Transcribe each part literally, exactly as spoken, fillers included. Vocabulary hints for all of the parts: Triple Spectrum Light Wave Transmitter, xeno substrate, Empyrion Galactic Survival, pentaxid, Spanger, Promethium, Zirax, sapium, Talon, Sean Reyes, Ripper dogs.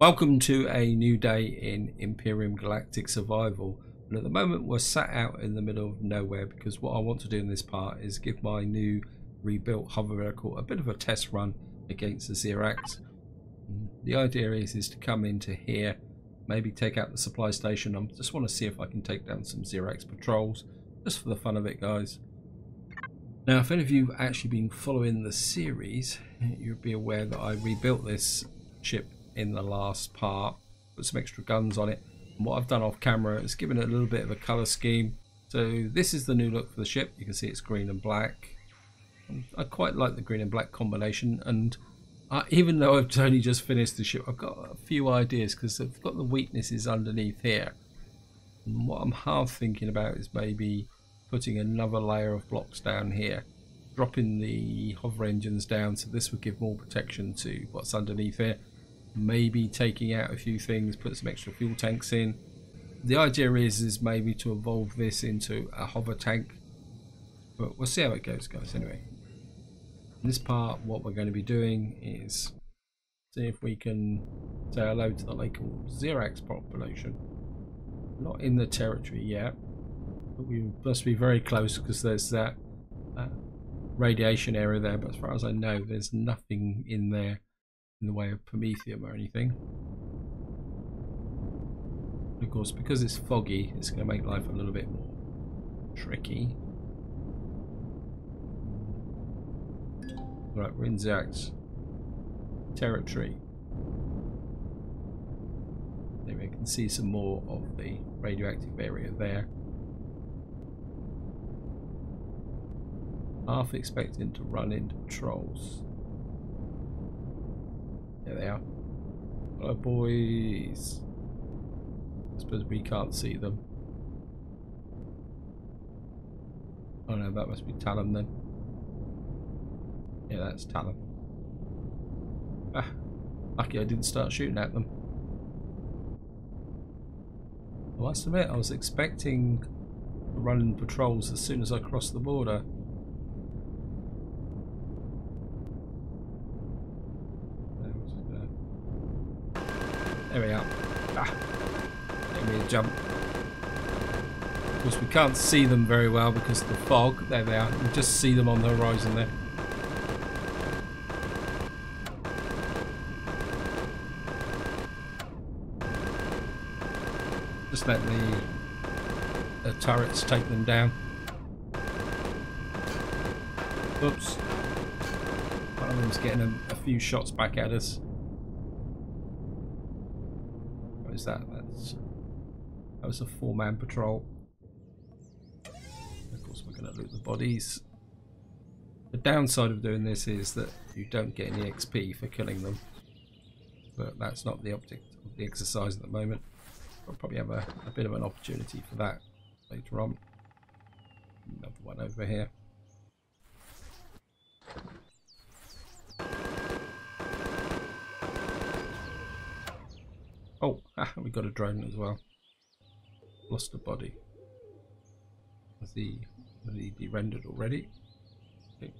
Welcome to a new day in Empyrion Galactic Survival, and at the moment we're sat out in the middle of nowhere because what I want to do in this part is give my new rebuilt hover vehicle a bit of a test run against the Zirax. The idea is, is to come into here, maybe take out the supply station. I just want to see if I can take down some Zirax patrols, just for the fun of it, guys. Now, if any of you have actually been following the series, you'll be aware that I rebuilt this ship in the last part, put some extra guns on it, and what I've done off camera is given it a little bit of a color scheme. So this is the new look for the ship. You can see it's green and black. I quite like the green and black combination, and I, even though I've only just finished the ship, I've got a few ideas because I've got the weaknesses underneath here, and what I'm half thinking about is maybe putting another layer of blocks down here, dropping the hover engines down, so this would give more protection to what's underneath here. Maybe taking out a few things, put some extra fuel tanks in. The idea is is maybe to evolve this into a hover tank, but we'll see how it goes, guys. Anyway, in this part what we're going to be doing is see if we can say hello to the local Zirax population. Not in the territory yet, but we must be very close because there's that uh, radiation area there, but as far as I know there's nothing in there in the way of Promethium or anything. Of course, because it's foggy, it's going to make life a little bit more tricky. Right, we're in Zirax territory. There we can see some more of the radioactive area there. Half expecting to run into patrols. There they are. Hello, boys. I suppose we can't see them. Oh no, that must be Talon then. Yeah, that's Talon. Ah, lucky I didn't start shooting at them. I must admit, I was expecting to run in patrols as soon as I crossed the border. There we are. Ah, give me a jump. Of course, we can't see them very well because of the fog. There they are. You just see them on the horizon there. Just let the, the turrets take them down. Oops. One of them's getting a, a few shots back at us. That that's that was a four-man patrol. Of course we're going to loot the bodies. The downside of doing this is that you don't get any X P for killing them, but that's not the object of the exercise at the moment. I'll probably have a, a bit of an opportunity for that later on. Another one over here. Oh, ah, we got a drone as well. Lost a body. Has he, has he de-rendered already? Okay.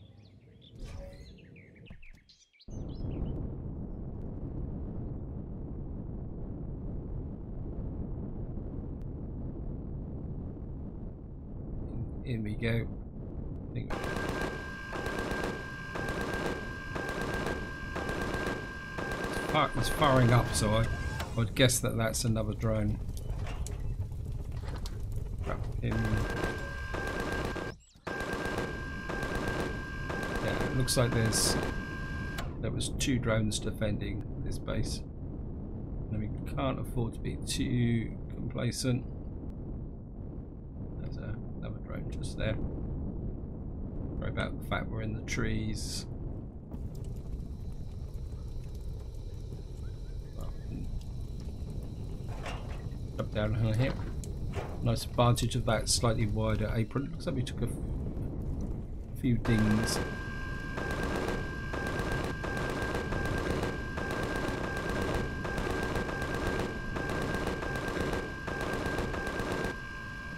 In we go. I think it's firing up, so I. I'd guess that that's another drone. Grab him. Yeah, it looks like there's there was two drones defending this base. And we can't afford to be too complacent. There's a, another drone just there. Sorry about the fact we're in the trees. Up downhill here. Nice advantage of that slightly wider apron. Looks like we took a few dings.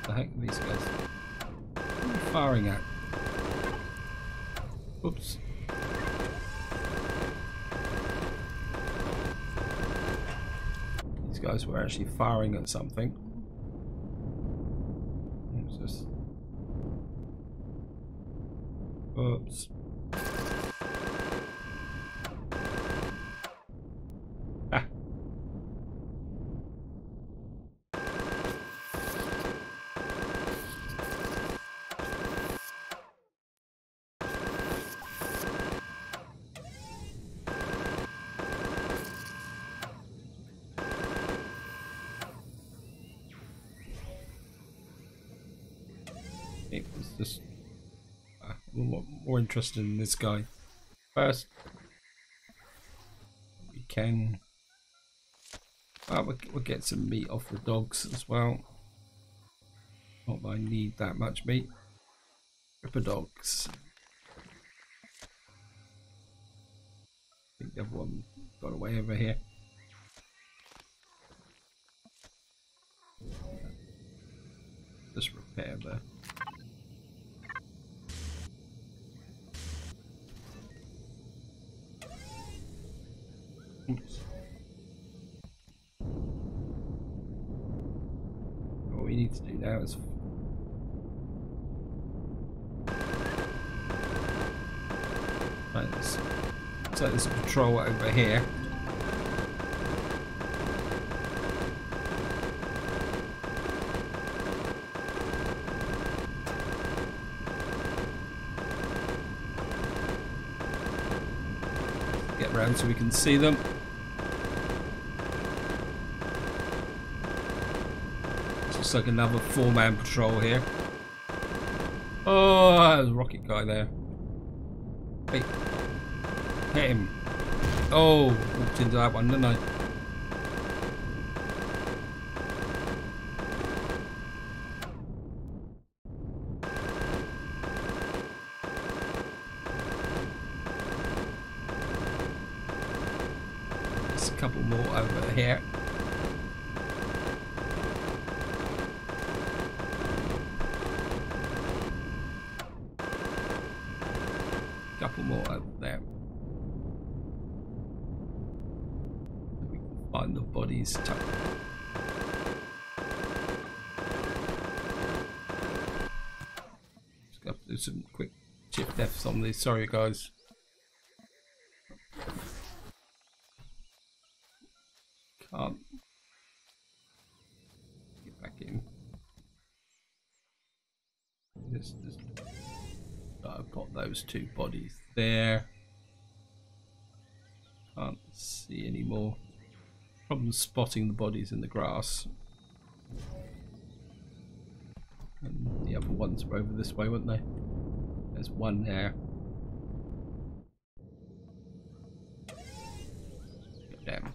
What the heck are these guys? What are you firing at? Oops. guys were actually firing at something. What's this? Oops. Ah. It was just uh, a lot more interested in this guy first. We can. Uh, we'll, we'll get some meat off the dogs as well. Not that I need that much meat. Ripper dogs. I think the other one got away over here. Just repair there. Oops. What we need to do now is right, let's take this patrol over here. Get around so we can see them. Looks like another four-man patrol here. Oh, that was a rocket guy there. Wait, hit him. Oh, walked into that one, didn't I? There's a couple more over here. Couple more over there. We can find the bodies tucked. Just gonna have to do some quick chip deaths on these. Sorry, guys. Can't get back in. Just, just. I've got those two bodies there. Can't see any more. Problem spotting the bodies in the grass. And the other ones were over this way, weren't they? There's one there. Damn.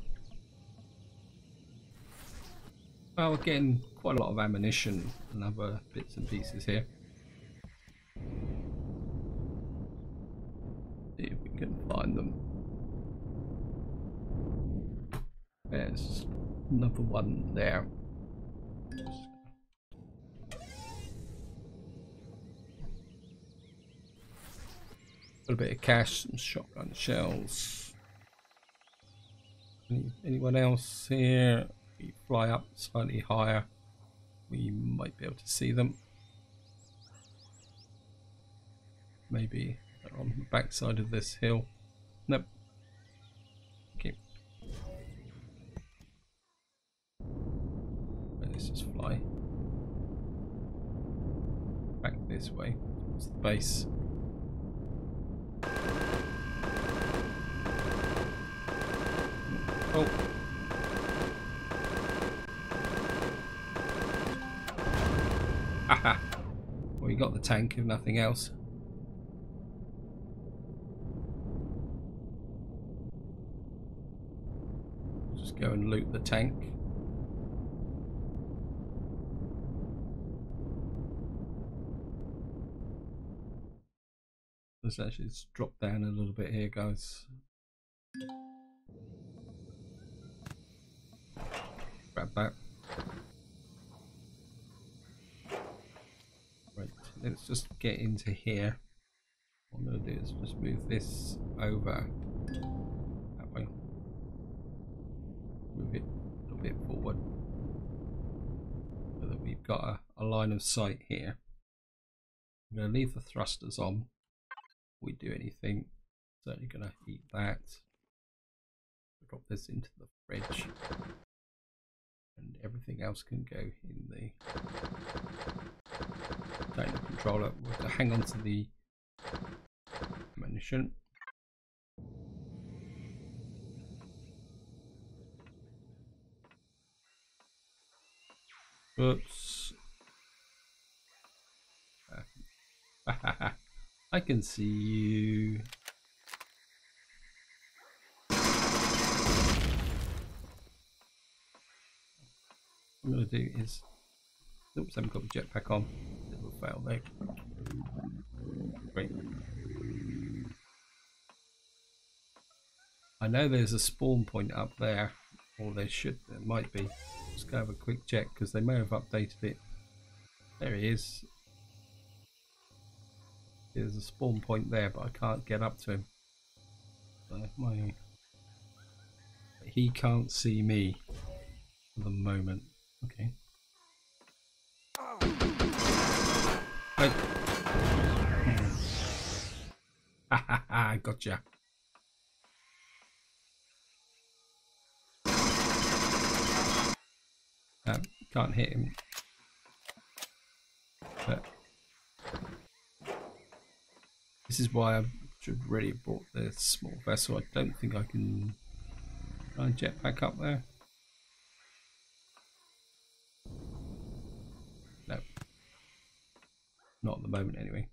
Well, we're getting quite a lot of ammunition and other bits and pieces here. See if we can find them. There's another one there. Got a bit of cash, some shotgun shells. Any, anyone else here? We fly up slightly higher. We might be able to see them. Maybe. On the back side of this hill. Nope. Okay. Let's just fly back this way towards the base. Oh. Haha. Well, you got the tank if nothing else. Go and loot the tank. Let's actually just drop down a little bit here, guys. Grab that. Right, let's just get into here. What I'm going to do is just move this over. Move it a little bit forward. got a, a line of sight here. I'm going to leave the thrusters on. If we do anything, certainly going to eat that. Drop this into the fridge. And everything else can go in the container controller. We'll have to hang on to the ammunition. Oops. I can see you. What I'm going to do is, oops, I haven't got the jetpack on. It will fail though. Great. I know there's a spawn point up there, or there should, there might be. Just go have a quick check because they may have updated it. There he is. There's a spawn point there, but I can't get up to him. So my, he can't see me for the moment. Okay. Hey. Ha ha ha! Gotcha. Um, can't hit him. But this is why I should really have brought the small vessel. I don't think I can try and jetpack up there. No. Not at the moment anyway.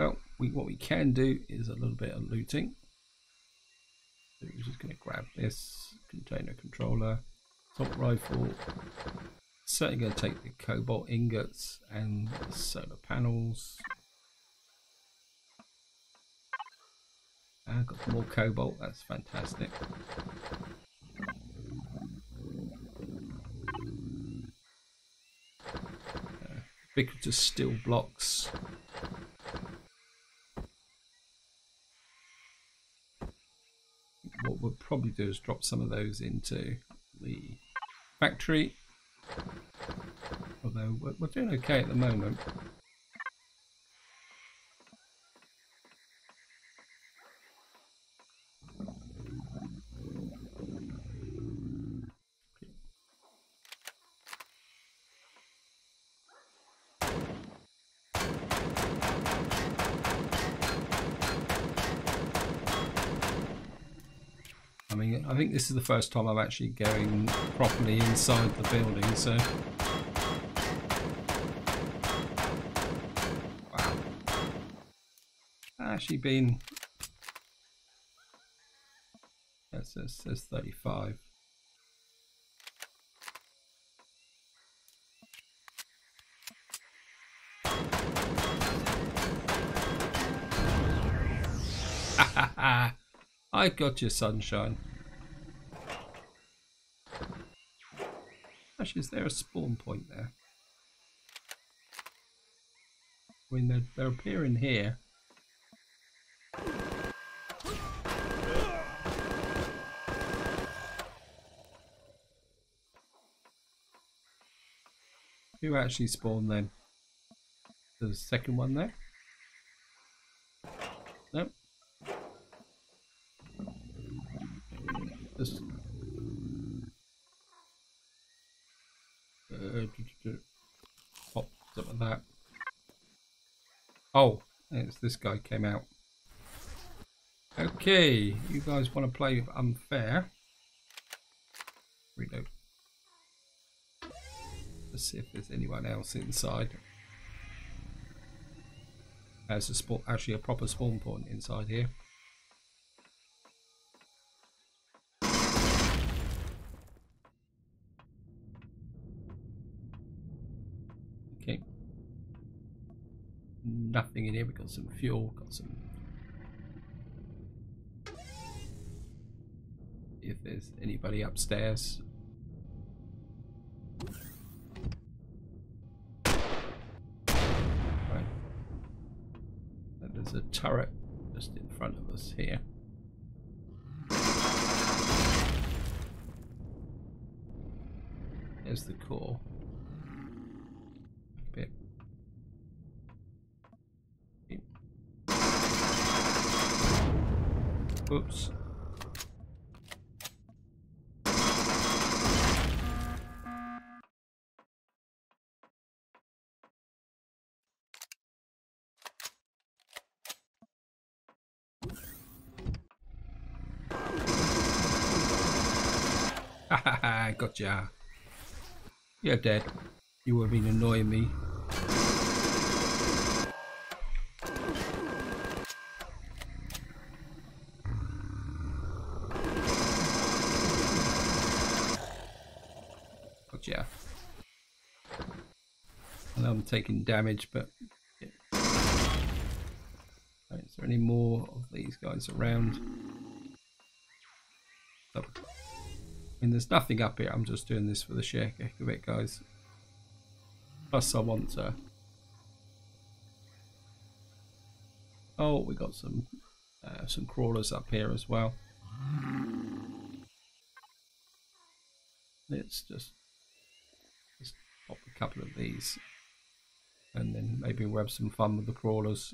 Well, we, what we can do is a little bit of looting. So we're just going to grab this container controller. Top rifle, certainly going to take the cobalt ingots and the solar panels. I've got more cobalt, that's fantastic. Uh, ubiquitous steel blocks. What we'll probably do is drop some of those into the factory, although we're, we're doing okay at the moment. I mean, I think this is the first time I'm actually going properly inside the building, so... Wow. Actually been... That says, says thirty-five. Ha ha ha! I got your sunshine. Actually, is there a spawn point there? I mean, they're, they're appearing here. Who actually spawned then? There's a second one there. Nope. This. Uh, do, do, do. Pop up at that. Oh, it's this guy came out. Okay, you guys want to play unfair? Reload. Let's see if there's anyone else inside. There's a spot, actually a proper spawn point inside here. Nothing in here. We got some fuel, got some. If there's anybody upstairs. Right. And there's a turret just in front of us here. is the core. Bit. Oops. Gotcha. You're dead. You would have been annoying me. Gotcha. I know I'm taking damage, but yeah. Right, is there any more of these guys around? Oh. I mean, there's nothing up here. I'm just doing this for the sheer heck of it, guys. Plus I want to. Oh, we got some uh, some crawlers up here as well. Let's just, just pop a couple of these and then maybe we'll have some fun with the crawlers.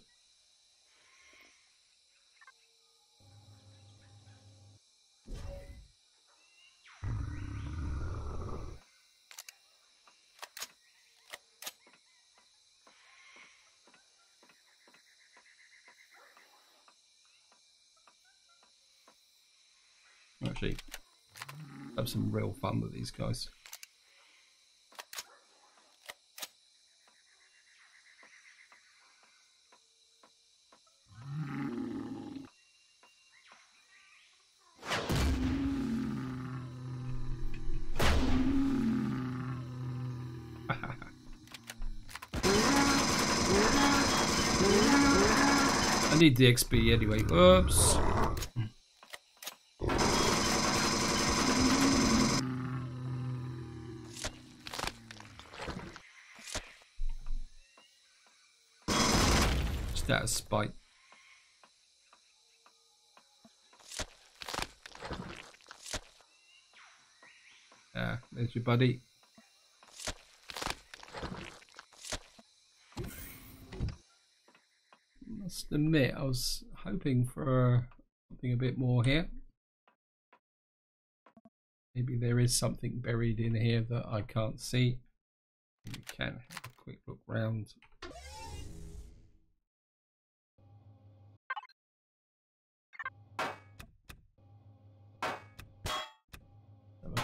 Actually, have some real fun with these guys. I need the X P anyway. Oops. That is spite. Ah, there's your buddy. Must admit, I was hoping for something a bit more here. Maybe there is something buried in here that I can't see. We can have a quick look round.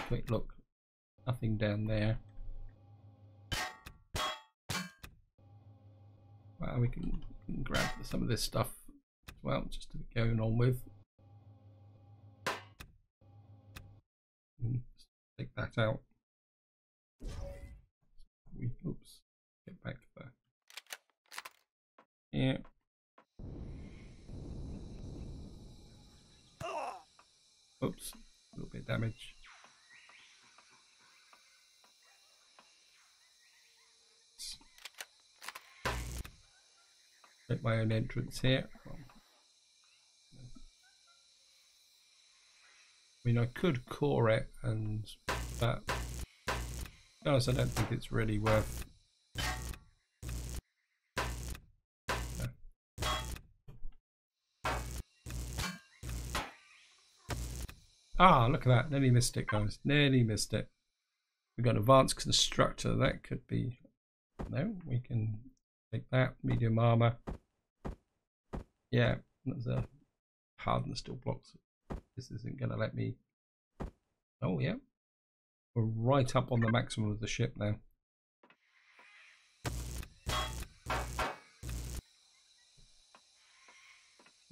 Quick look, nothing down there. Well, we can, we can grab some of this stuff as well, just to be going on with. Just take that out. We, oops, get back to that. Yeah. Oops, a little bit of damage. Make my own entrance here. Well, I mean, I could core it, and but to be honest, I don't think it's really worth. No. Ah, look at that! Nearly missed it, guys. Nearly missed it. We've got an advanced constructor. That could be. No, we can. Like that, medium armor. Yeah, there's a hardened steel blocks. This isn't going to let me. Oh yeah, we're right up on the maximum of the ship now.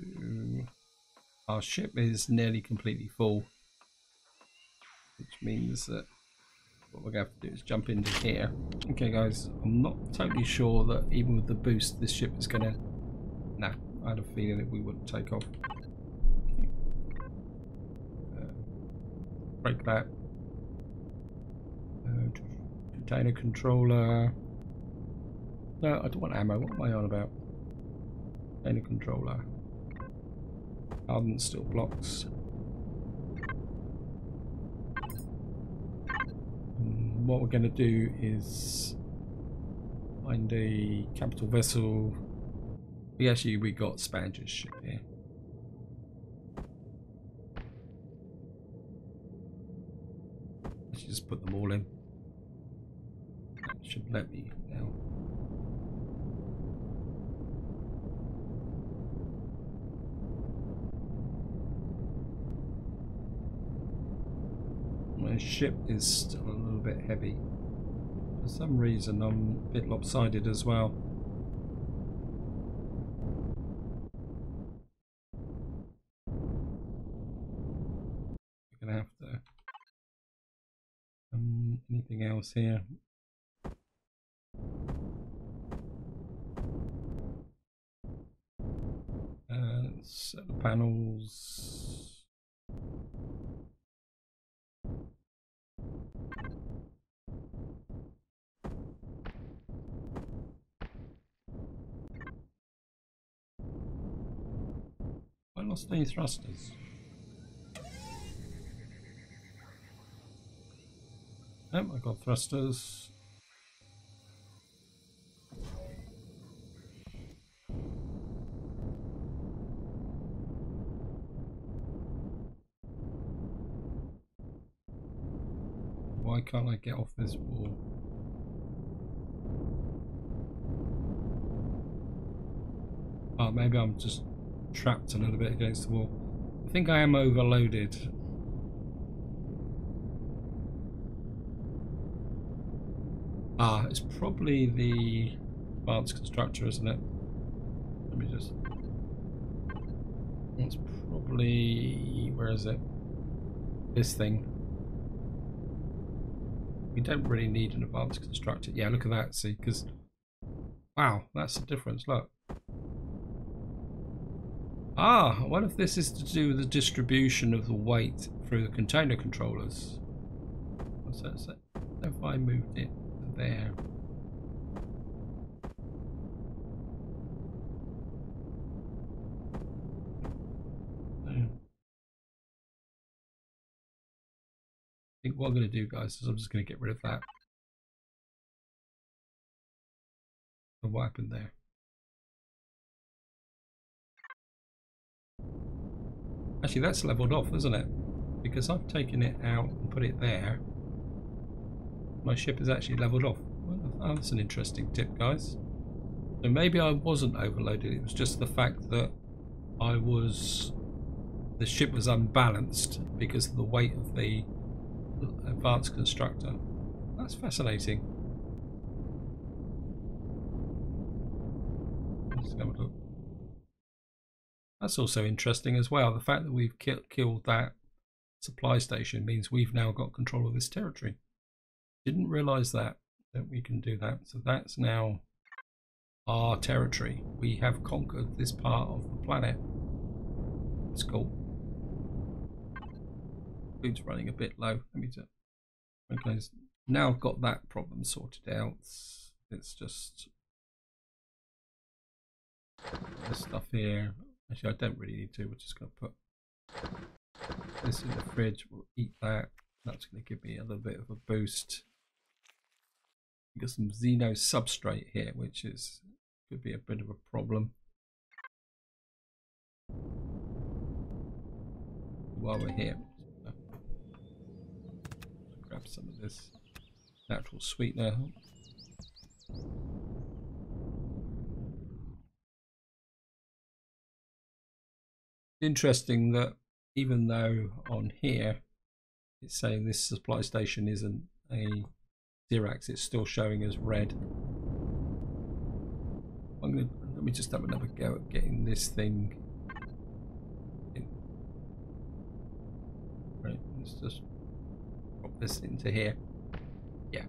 Ooh. Our ship is nearly completely full, which means that what we're going to have to do is jump into here. Okay guys, I'm not totally sure that even with the boost this ship is going to... Nah, I had a feeling that we wouldn't take off. Okay. Uh, break that. Uh, container controller. No, I don't want ammo. What am I on about? Container controller. Hardened steel blocks. And what we're going to do is find a capital vessel. We actually we got Spanger's ship here. Let's just put them all in. That should let me now. My ship is still a little bit heavy. For some reason I'm a bit lopsided as well. We're gonna have to um anything else here. Uh solar panels. Lost any thrusters? Nope, I got thrusters. Why can't I get off this wall? Oh, maybe I'm just trapped a little bit against the wall. I think I am overloaded. Ah, it's probably the advanced constructor, isn't it? Let me just. It's probably. Where is it? This thing. We don't really need an advanced constructor. Yeah, look at that. See, because. Wow, that's the difference. Look. Ah, I wonder if this is to do with the distribution of the weight through the container controllers. So, so if I moved it there. I think what I'm going to do, guys, is I'm just going to get rid of that. And what happened there? Actually, that's leveled off, isn't it? Because I've taken it out and put it there. My ship is actually leveled off. Well, that's an interesting tip, guys. So maybe I wasn't overloaded. It was just the fact that I was... The ship was unbalanced because of the weight of the advanced constructor. That's fascinating. Let's have a look. That's also interesting as well. The fact that we've ki killed that supply station means we've now got control of this territory. Didn't realise that, that we can do that. So that's now our territory. We have conquered this part of the planet. It's cool. Food's running a bit low. Let me just... Okay, now I've got that problem sorted out. It's just... This stuff here... Actually, I don't really need to. We're just going to put this in the fridge. We'll eat that. That's going to give me a little bit of a boost. We've got some xeno substrate here, which is could be a bit of a problem. While we're here, grab some of this natural sweetener. Interesting that even though on here it's saying this supply station isn't a Zirax, it's still showing as red. I'm gonna let me just have another go at getting this thing in. Right, let's just pop this into here. Yeah,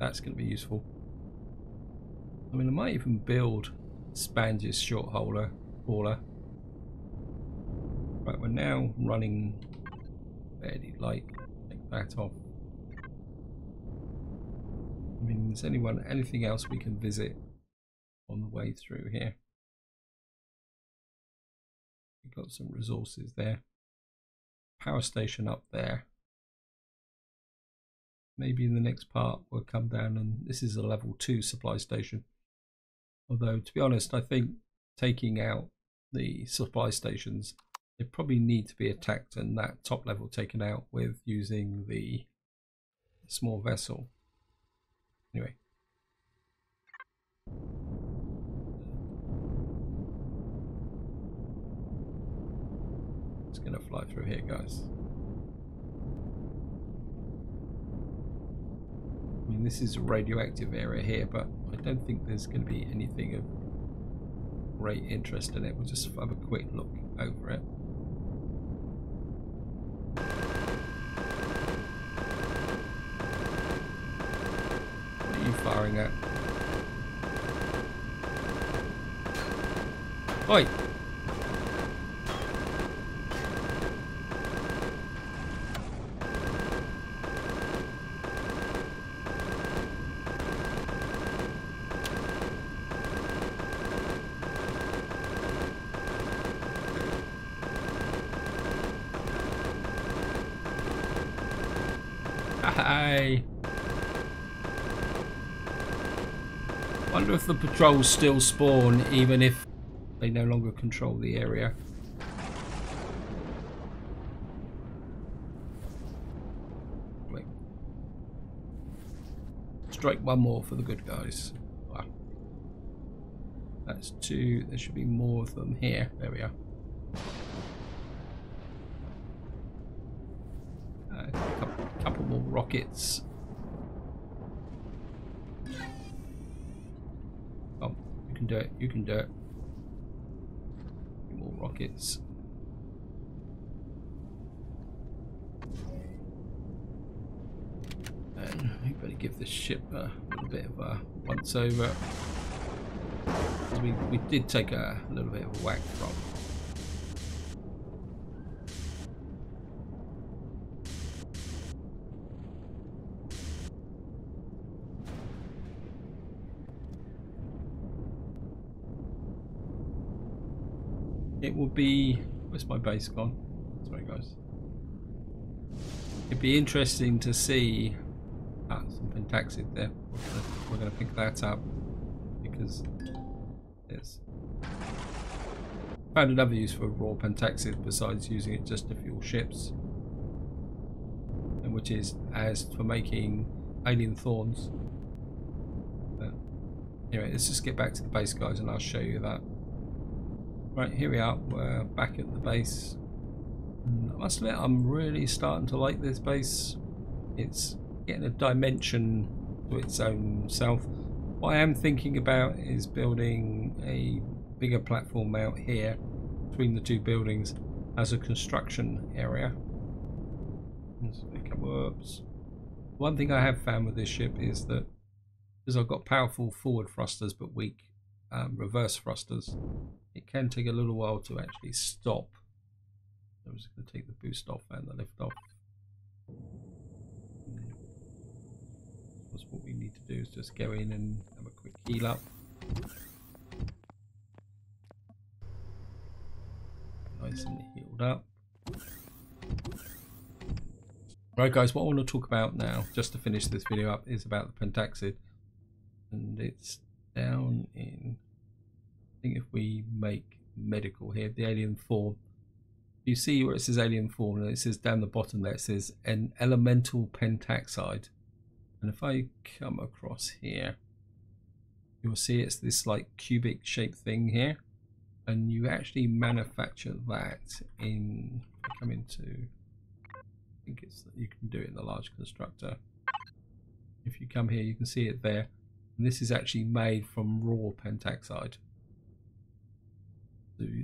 that's going to be useful. I mean, I might even build Spanger's short hauler hauler. Right, we're now running fairly light. Take that off. I mean, is anyone anything else we can visit on the way through here? We've got some resources there. Power station up there. maybe in the next part we'll come down, and this is a level two supply station. Although, to be honest, I think taking out the supply stations, they probably need to be attacked and that top level taken out with using the small vessel. Anyway. It's going to fly through here, guys. I mean, this is a radioactive area here, but I don't think there's going to be anything of great interest in it. We'll just have a quick look over it. What are you firing at? Oi! If the patrols still spawn even if they no longer control the area. Wait. Strike one more for the good guys. Wow. That's two. There should be more of them here. There we are. Uh, a couple, couple more rockets. Do it, you can do it. More rockets. And we better give this ship a little bit of a once over. We, we did take a, a little bit of a whack from. It would be, where's my base gone? Sorry guys. It'd be interesting to see, ah, some pentaxid there. We're going to pick that up because it's found another use for raw pentaxid besides using it just to fuel ships, and which is as for making alien thorns. But anyway, let's just get back to the base guys and I'll show you that. Right, here we are, we're back at the base. And I must admit, I'm really starting to like this base. It's getting a dimension to its own self. What I am thinking about is building a bigger platform out here between the two buildings as a construction area. Let's pick up, whoops. One thing I have found with this ship is that because I've got powerful forward thrusters but weak um, reverse thrusters, it can take a little while to actually stop. I'm just going to take the boost off and the lift off. That's what we need to do, is just go in and have a quick heal up. Nice and healed up. Right guys, what I want to talk about now, just to finish this video up, is about the pentaxid. And it's down in... if we make medical here, the alien form, you see where it says alien form and it says down the bottom there it says an elemental pentaxide, and if I come across here you'll see it's this like cubic shaped thing here, and you actually manufacture that in, if I come into, I think it's, you can do it in the large constructor. If you come here you can see it there, and this is actually made from raw pentaxide.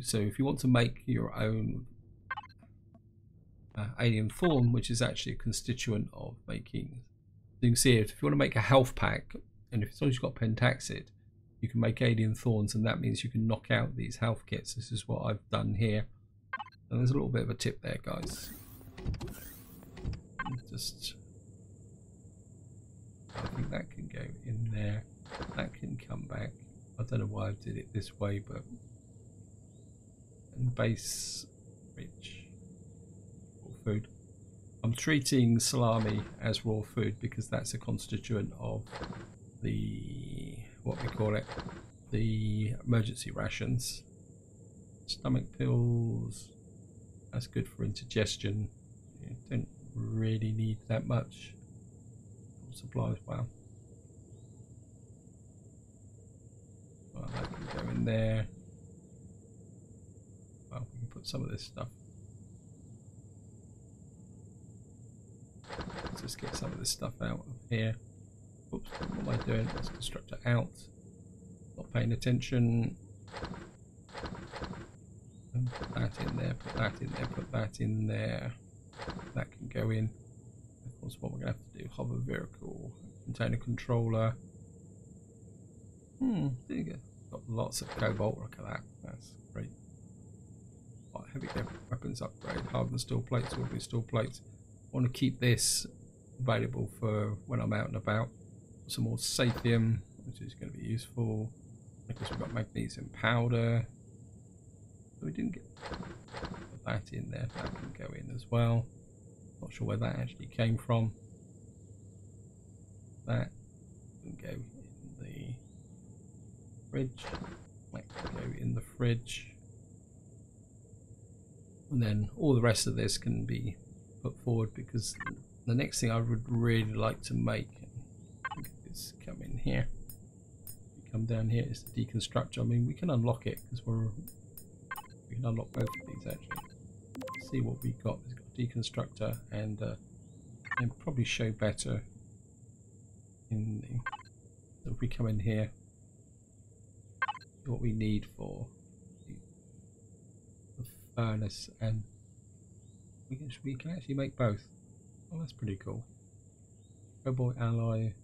So if you want to make your own uh, alien form, which is actually a constituent of making, so you can see it, if you want to make a health pack, and if, as long as you've got pentaxid, you can make alien thorns, and that means you can knock out these health kits. This is what I've done here, and there's a little bit of a tip there, guys. Just, I think that can go in there. That can come back. I don't know why I did it this way, but. Base rich food, I'm treating salami as raw food because that's a constituent of the, what we call it, the emergency rations. Stomach pills, that's good for indigestion. You don't really need that much. Supplies, wow. Well, that can go in there. Well, we can put some of this stuff. Let's just get some of this stuff out of here. Oops, what am I doing? Let's construct it out. Not paying attention. Put that in there, put that in there, put that in there. That can go in. Of course, what we're going to have to do, hover vehicle, container controller. Hmm, there you go. Got lots of cobalt, look at that. That's great. Right, heavy weapons upgrade, hardened steel plates, ordinary steel plates. I want to keep this available for when I'm out and about. Some more sapium, which is going to be useful. Of course, we've got magnesium powder. We didn't get that in there. That can go in as well. Not sure where that actually came from. That can go in the fridge. That can go in the fridge. And then all the rest of this can be put forward, because the next thing I would really like to make is come in here. Come down here is the deconstructor. I mean, we can unlock it because we're we can unlock both of these actually. Let's see what we got. It's got a deconstructor, and uh, and probably show better in the, if we come in here. What we need for the, the furnace, and we can we can actually make both. Oh, that's pretty cool. Cobalt alloy.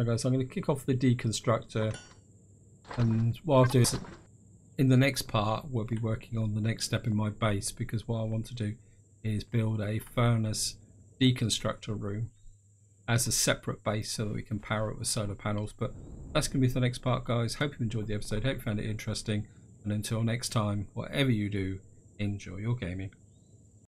Okay, so I'm going to kick off the deconstructor, and while I do this, in the next part we'll be working on the next step in my base, because what I want to do is build a furnace deconstructor room as a separate base so that we can power it with solar panels. But that's going to be for the next part, guys. Hope you enjoyed the episode, hope you found it interesting, and until next time, whatever you do, enjoy your gaming.